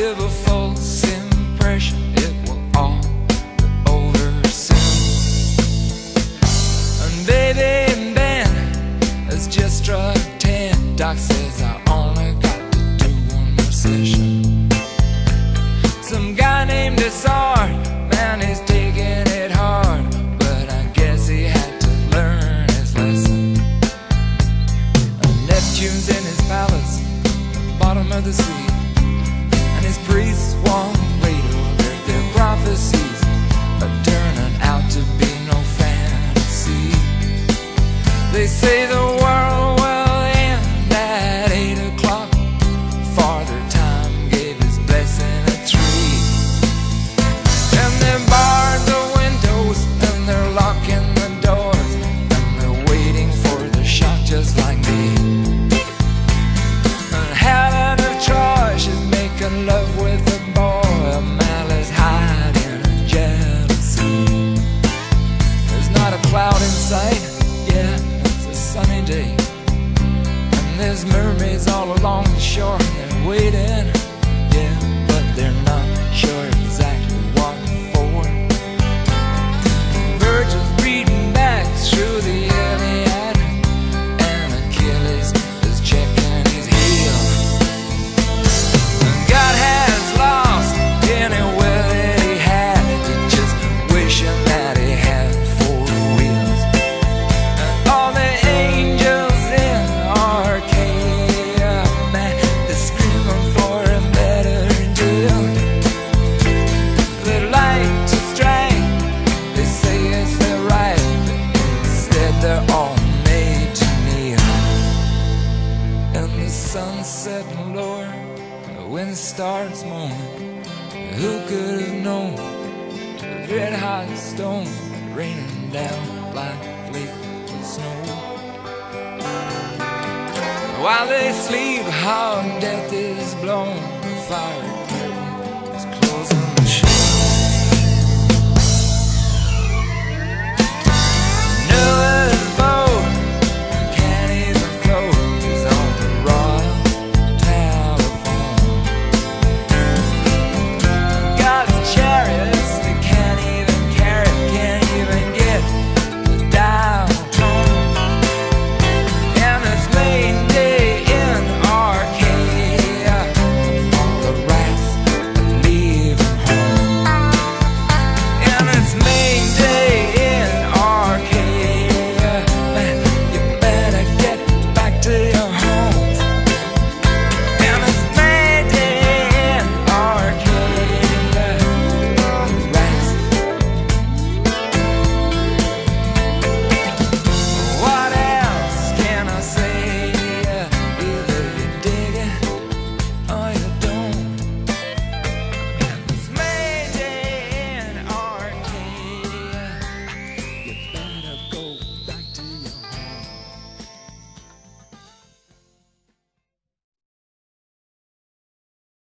give a false impression, it will all be over soon. And baby and Ben, let's just try 10. Doc says I only got to do one more session. Some guy named Desart, man, he's taking it hard, but I guess he had to learn his lesson. And Neptune's in his palace, bottom of the sea, and his priests won't wait over their prophecies, but turning out to be no fantasy. They say the world will end at 8 o'clock. Father Time gave his blessing at 3, and they barred the windows, and they're locking the doors, and they're waiting for the shot just like me. In love with a boy, a malice hiding a jealousy. There's not a cloud in sight, yeah, it's a sunny day, and there's mermaids all along the shore, and they're waiting, yeah, but they're not sure exactly what for. Virgil's reading back through the Iliad, and Achilles is checking his heel. God has lost any will that he had, to just wishing that he had 4 wheels. And all the angels in Arcadia, man, they're screaming for a better deal. They like to strike, they say it's their right, but instead they're all made to kneel. And the sunset lower, when the stars moan, who could have known? A red hot stone raining down like a flake of snow. While they sleep, how death is blown, fire